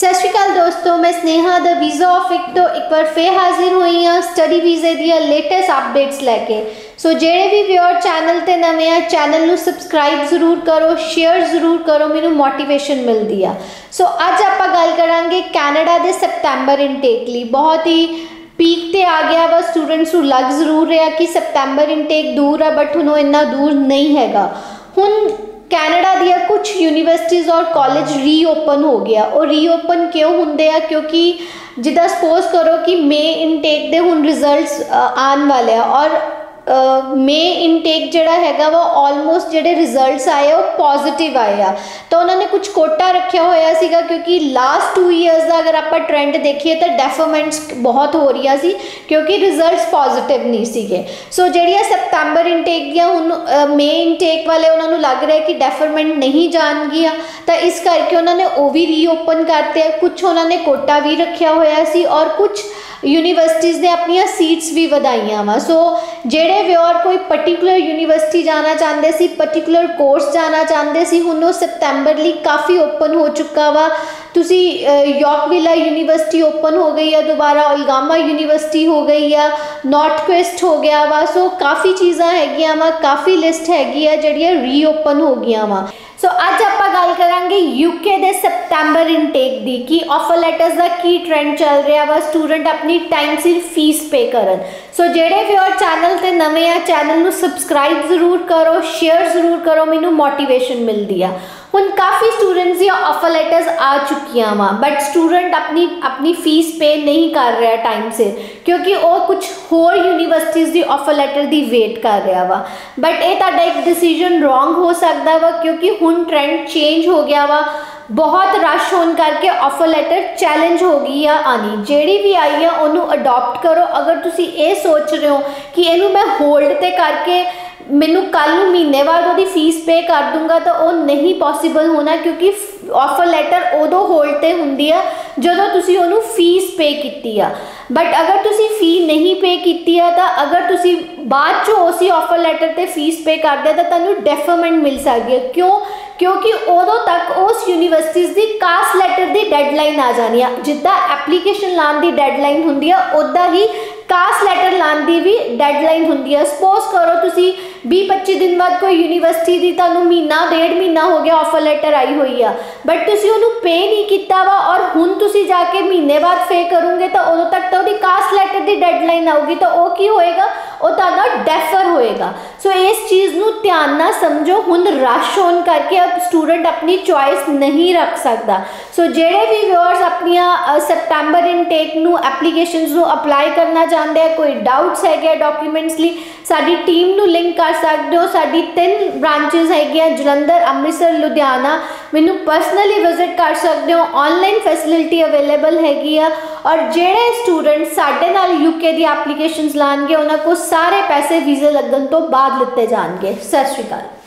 सत श्री अकाल दोस्तों, मैं स्नेहा द वीज़ा ऑफिक तो एक बार फिर हाजिर हुई हाँ स्टडी वीज़े दिया लेटेस्ट अपडेट्स लैके। सो जेड़े भी व्यूअर चैनल ते नवे हैं चैनल नू सबसक्राइब जरूर करो, शेयर जरूर करो, मैनू मोटिवेशन मिलती है। सो अज आप गल करांगे कैनेडा दे सितंबर इनटेक ली। बहुत ही पीक ते आ गया वा, स्टूडेंट्स नू लग जरूर रहा कि सितंबर इनटेक दूर है बट हुण इन्ना दूर नहीं हैगा। हुण कैनेडा दिया कुछ यूनिवर्सिटीज़ और कॉलेज रीओपन हो गया और रीओपन क्यों होंदे आ क्योंकि जिदा सपोज करो कि मई इनटेक दे हुण रिजल्ट्स आन वाले आ और मई इनटेक जिहड़ा हैगा वो ऑलमोस्ट जिहड़े रिजल्ट्स आए वो पॉजिटिव आए आ तो उन्होंने कुछ कोटा रखा होया सीगा क्योंकि लास्ट 2 ईयर्स का अगर आप ट्रेंड देखिए तो डेफरमेंट्स बहुत हो रही सी क्योंकि रिजल्ट्स पॉजिटिव नहीं सीगे। सो जिहड़ियां सितंबर इनटेक दियां हुण मई इनटेक वाले उन्होंने लग रहा है कि डेफरमेंट नहीं जाणगी तो इस करके उन्होंने वो भी रीओपन करते हैं। कुछ उन्होंने कोटा भी रखा होया सी और कुछ यूनिवर्सिटीज़ ने अपनी सीट्स भी वधाइयां वा। सो जिहड़े व्यूअर कोई पर्टिकुलर यूनिवर्सिटी जाना चाहते सी, पर्टिकुलर कोर्स जाना चाहते सी, हुण वो सितंबर लई काफ़ी ओपन हो चुका वा। तुसी यॉर्कविला यूनिवर्सिटी ओपन हो गई है, दोबारा ओलगामा यूनिवर्सिटी हो गई है, नॉर्थ क्वेस्ट हो गया वा। सो काफ़ी चीज़ा हैगियां वा, काफ़ी लिस्ट हैगी है जिहड़ियां रीओपन हो गई वा। सो अज आप गल करांगे यूके दे सितंबर इनटेक दी कि ऑफर लैटर्स का की ट्रेंड चल रहा वा, स्टूडेंट अपनी टाइम सिर फीस पे करन। सो जिहड़े भी और चैनल ते नवे आ चैनल नू सबसक्राइब जरूर करो, शेयर जरूर करो, मैनू मोटिवेशन मिलती है। हुण काफ़ी स्टूडेंट्स दी ऑफर लैटर्स आ चुकियां वा बट स्टूडेंट अपनी फीस पे नहीं कर रहा टाइम से क्योंकि वो कुछ होर यूनिवर्सिटीज़ दी ऑफर लैटर दी वेट कर रहा वा। बट ये तुहाडा एक डिसीजन रॉन्ग हो सकता वा क्योंकि हुण ट्रेंड चेंज हो गया वा, बहुत रश होने करके ऑफर लैटर चैलेंज हो गई है आनी। जेड़ी भी आई है उन्होंने अडॉप्ट करो। अगर तुसी ये सोच रहे हो कि इनू मैं होल्ड ते करके मैनू कल महीने बाद वो फीस पे कर दूंगा तो वो नहीं पॉसिबल होना क्योंकि ऑफर लैटर उदों होल्ड ते हुंदी है जदों तुसी उन्होंने फीस पे कीती है। बट अगर तुसी फी नहीं पे कीती है तो अगर तुसी बाद चो उसी ऑफर लैटर ते फीस पे कर दे तो तुहानू डेफरमेंट मिल सकती है। क्यों? क्योंकि उदों तक उस यूनिवर्सिटीज़ की कास्ट लैटर की डेडलाइन आ जानी है। जिदा एप्लीकेशन लाने की डेडलाइन होंदी है उदा ही कास्ट लैटर लाने की भी डेडलाइन होंदी है। सपोज करो तुसी 20-25 दिन बाद कोई यूनिवर्सिटी की तुहानू महीना डेढ़ महीना हो गया ऑफर लैटर आई हुई है बट तुसी उहनू पे नहीं कीता वा और हुण तुसी जाके महीने बाद पे करोगे तो उदों तक तो उसकी कास्ट लैटर की डेडलाइन आऊगी तो वो की होएगा, वो तुहाडा डेफर होएगा। सो इस चीज़ नू ध्यान ना समझो। हुण रश होने करके अब स्टूडेंट अपनी चॉइस नहीं रख सकता। सो जिहड़े भी व्यूअर्स अपनिया सितंबर इनटेक नू एप्लीकेशनस नू अपलाई करना चाहते हैं, कोई डाउट्स है डॉक्यूमेंट्स ली साडी टीम नू लिंक कर सकते हो। साडी 3 ब्रांचेस है जलंधर, अमृतसर, लुधियाना। मैनू पर्सनली विजिट कर सकते हो, ऑनलाइन फैसिलिटी अवेलेबल हैगी है। और जिहड़े स्टूडेंट साडे नाल यूके दी एप्लीकेशनस लाणगे उन्हां को सारे पैसे वीज़े लगन तो बाद लिते जाणगे। सत श्री अकाल।